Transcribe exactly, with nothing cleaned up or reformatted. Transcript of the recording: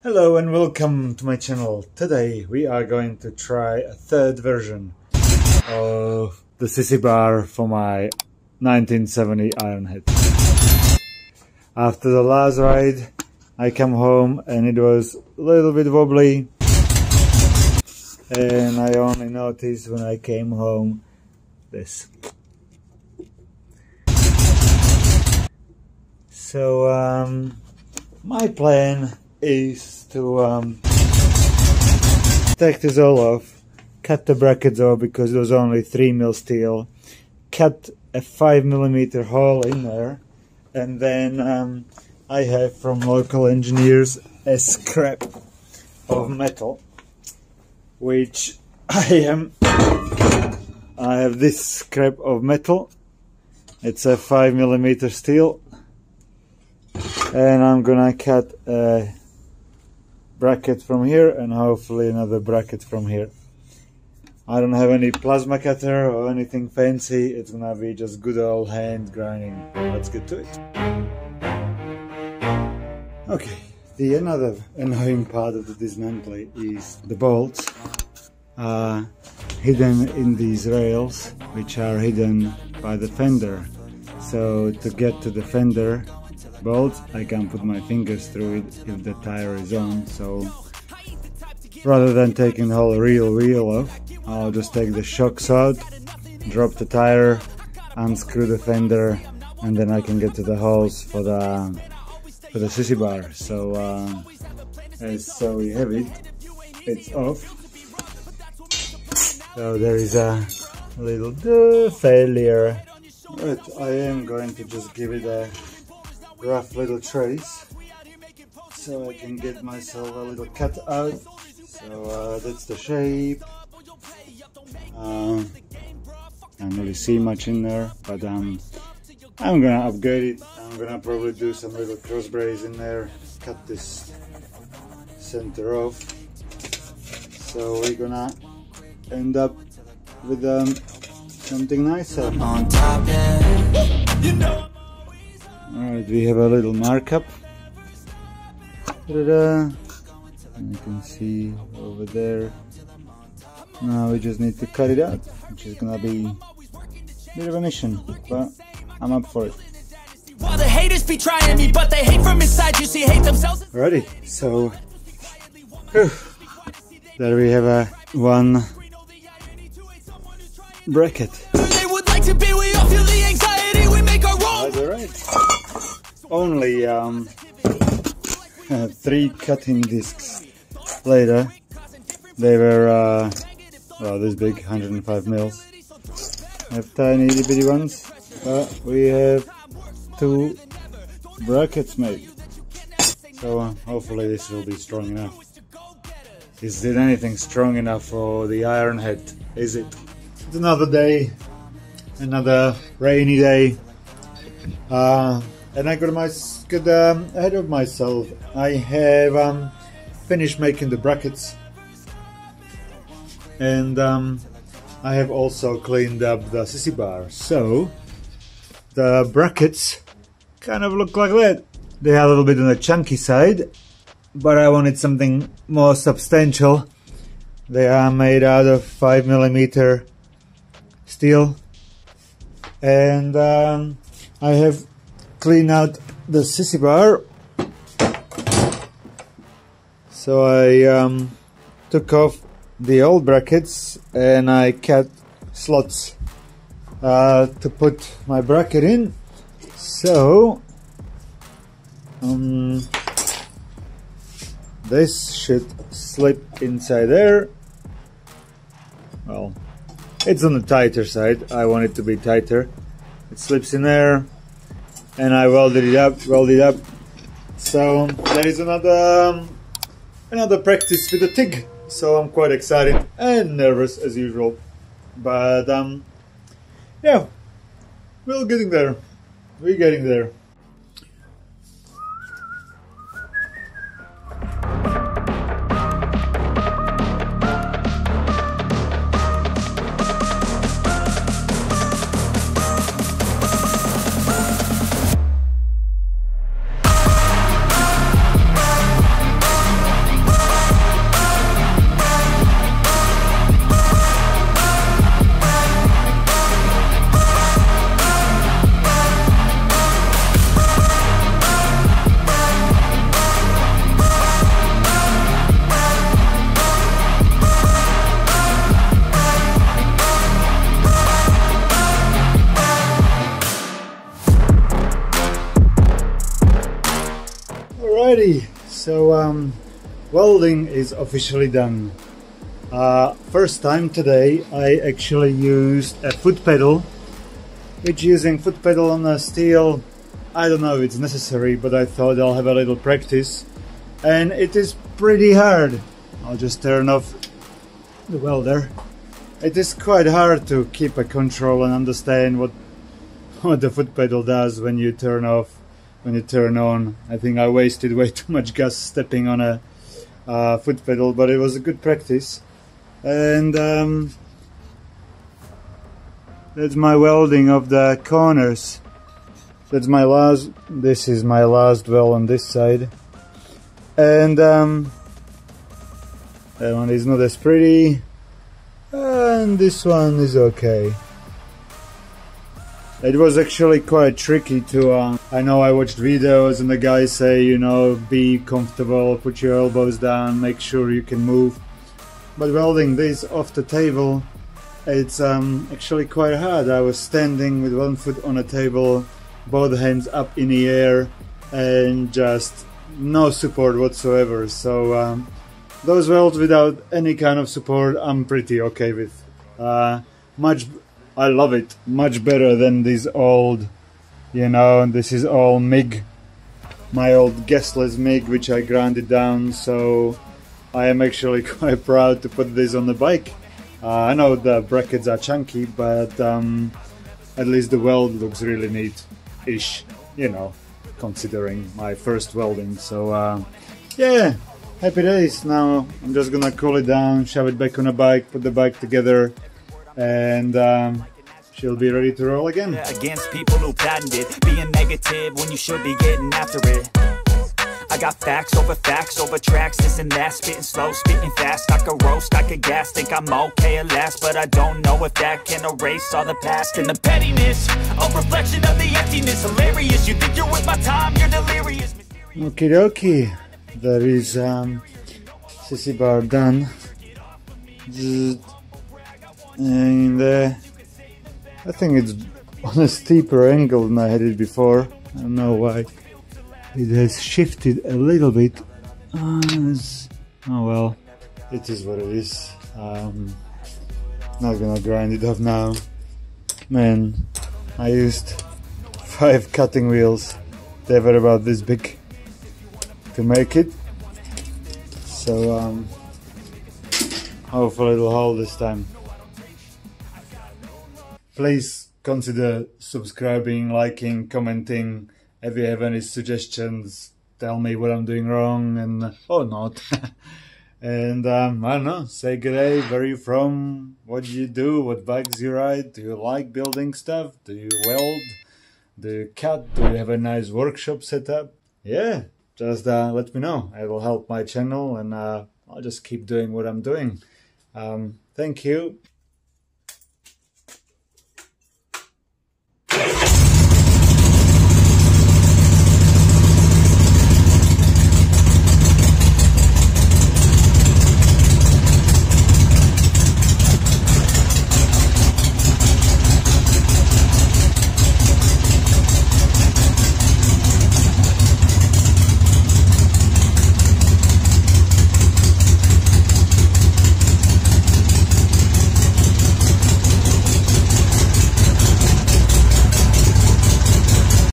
Hello and welcome to my channel. Today we are going to try a third version of the sissy bar for my nineteen seventy Ironhead. After the last ride I came home and it was a little bit wobbly, and I only noticed when I came home this. So um, my plan is to um, take this all off, cut the brackets off because it was only three mil steel, cut a five millimeter hole in there, and then um, I have from local engineers a scrap of metal, which I am, I have this scrap of metal, it's a five millimeter steel, and I'm gonna cut a bracket from here and hopefully another bracket from here. I don't have any plasma cutter or anything fancy, it's gonna be just good old hand grinding. Let's get to it. Okay, the another annoying part of the dismantling is the bolts are hidden in these rails, which are hidden by the fender. So to get to the fender bolts, I can put my fingers through it if the tire is on, so rather than taking the whole real wheel off, I'll just take the shocks out, drop the tire, unscrew the fender, and then I can get to the holes for the for the sissy bar. So uh, as so we have it, it's off. So there is a little duh, failure, but I am going to just give it a rough little trace so I can get myself a little cut out. So uh, that's the shape. uh, I don't really see much in there, but um, I'm gonna upgrade it. I'm gonna probably do some little cross brace in there, cut this center off, so we're gonna end up with um, something nicer. On top, yeah. You know. Alright, we have a little markup. Ta-da! You can see over there. Now we just need to cut it out, which is gonna be a bit of a mission, but I'm up for it. Alrighty, so whew, there we have a one bracket. Alright. Only um, uh, three cutting discs later, they were uh, well, this big, one hundred five mils. I have tiny itty bitty ones, but we have two brackets made. So uh, hopefully this will be strong enough. Is it anything strong enough for the Ironhead? Is it? It's another day, another rainy day. Uh, And I got, my, got um, ahead of myself. I have um, finished making the brackets, and um, I have also cleaned up the sissy bar. So the brackets kind of look like that. They are a little bit on the chunky side, but I wanted something more substantial. They are made out of five millimeter steel, and um, I have clean out the sissy bar. So I um, took off the old brackets and I cut slots uh, to put my bracket in. So um, this should slip inside there. Well, it's on the tighter side. I want it to be tighter. It slips in there. And I welded it up, welded it up. So there is another um, another practice with the T I G. So I'm quite excited and nervous as usual. But um, yeah, we're getting there. We're getting there. Welding is officially done. Uh, first time today I actually used a foot pedal, which using foot pedal on a steel, I don't know if it's necessary, but I thought I'll have a little practice, and it is pretty hard. I'll just turn off the welder. It is quite hard to keep a control and understand what, what the foot pedal does when you turn off, when you turn on. I think I wasted way too much gas stepping on a Uh, foot pedal, but it was a good practice. And um, that's my welding of the corners. That's my last, this is my last weld on this side. And um, that one is not as pretty, and this one is okay. It was actually quite tricky to, uh, I know I watched videos and the guys say, you know, be comfortable, put your elbows down, make sure you can move. But welding this off the table, it's um, actually quite hard. I was standing with one foot on a table, both hands up in the air, and just no support whatsoever. So um, those welds without any kind of support, I'm pretty okay with. Uh, much. I love it much better than these old, you know, this is all M I G, my old gasless M I G, which I grounded down, so I am actually quite proud to put this on the bike. Uh, I know the brackets are chunky, but um, at least the weld looks really neat-ish, you know, considering my first welding, so uh, yeah, happy days. Now I'm just gonna cool it down, shove it back on the bike, put the bike together, and um, she'll be ready to roll again. Against people who patented being negative when you should be getting after it. I got facts over facts over tracks, this and that, spitting slow, spitting fast. I could roast, I could gas, think I'm okay at last, but I don't know if that can erase all the past. And the pettiness, a reflection of the emptiness, hilarious. You think you're with my time, you're delirious. Okie dokie, there is um, sissy bar done. Just And uh, I think it's on a steeper angle than I had it before. I don't know why. It has shifted a little bit. Uh, oh well, it is what it is. Um, not gonna grind it off now. Man, I used five cutting wheels. They were about this big to make it. So um, hopefully it'll hold this time. Please consider subscribing, liking, commenting. If you have any suggestions, tell me what I'm doing wrong and or not. And um, I don't know, say good day, where are you from, what do you do, what bikes you ride, do you like building stuff, do you weld, do you cut, do you have a nice workshop set up? Yeah, just uh, let me know, it will help my channel, and uh, I'll just keep doing what I'm doing. Um, thank you.